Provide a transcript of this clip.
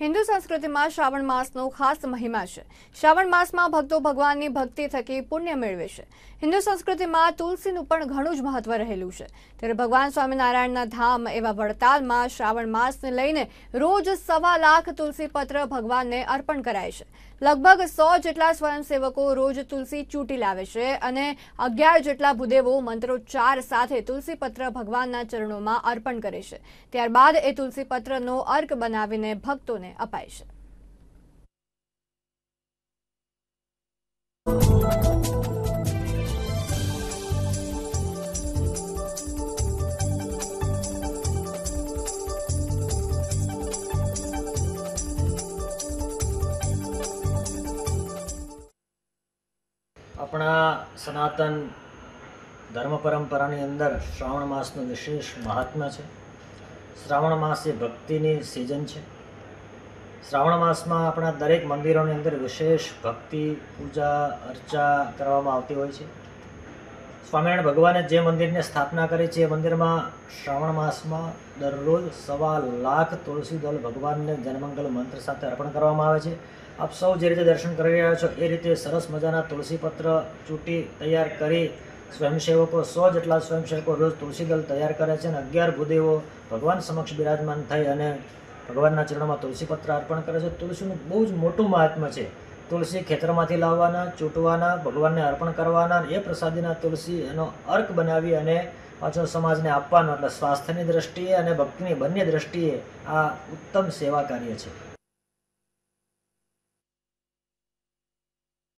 हिंदू संस्कृति में श्रावण मासनो खास महिमा है। श्रावण मास में भक्तों भगवान की भक्ति थकी पुण्य मेळवे छे। हिंदू संस्कृति में तुलसीनु पण घणुं ज महत्व रहेलुं छे, त्यारे भगवान स्वामीनारायणना धाम एवा वडताल में श्रावण मासने लईने रोज 1.25 लाख तुलसी पत्र भगवान ने अर्पण कराय छे। लगभग 100 जेटला स्वयंसेवको रोज तुलसी चूंटी लावे छे अने 11 जेटला भूदेवो मंत्रोच्चार साथे तुलसी पत्र भगवानना चरणोमां अर्पण करे छे। त्यारबाद ए तुलसी पत्रनो अर्क बनावीने भक्तों अपाय छे। अपना सनातन धर्म परंपरा अंदर श्रावण मास विशेष महात्मा है। श्रावण मास ये भक्ति सीजन है। श्रावण मास में अपना दरेक मंदिरों ने अंदर विशेष भक्ति पूजा अर्चा करवामां आवती होय छे। स्वामीनारायण भगवाने जे मंदिर ने स्थापना करी छे मंदिर में श्रावण मास में दररोज 1.25 लाख तुलसी दल भगवान ने जनमंगल मंत्र साथ अर्पण करवामां आवे छे। आप सौ जे रीते दर्शन करी रह्या छो ए रीते सरस मजाना तुलसी पत्र चूंटी तैयार करी स्वयंसेवको 100 जेटला स्वयंसेवको रोज तुलसी दल तैयार करे छे। 11 भूदेवो भगवान समक्ष विराजमान थई अने भगवान चरणों में तुलसी पत्र अर्पण करे छे। तुलसी बहुत ज मोटुं महात्म्य है। तुलसी खेतर में लाववाना चूंटवाना भगवान ने अर्पण करवाना ए प्रसादीना तुलसी एनो अर्क बनावी अने पाछो समाजने आपवानो, स्वास्थ्यनी दृष्टिए अने भक्तिनी बंने दृष्टिए आ उत्तम सेवा कार्य है।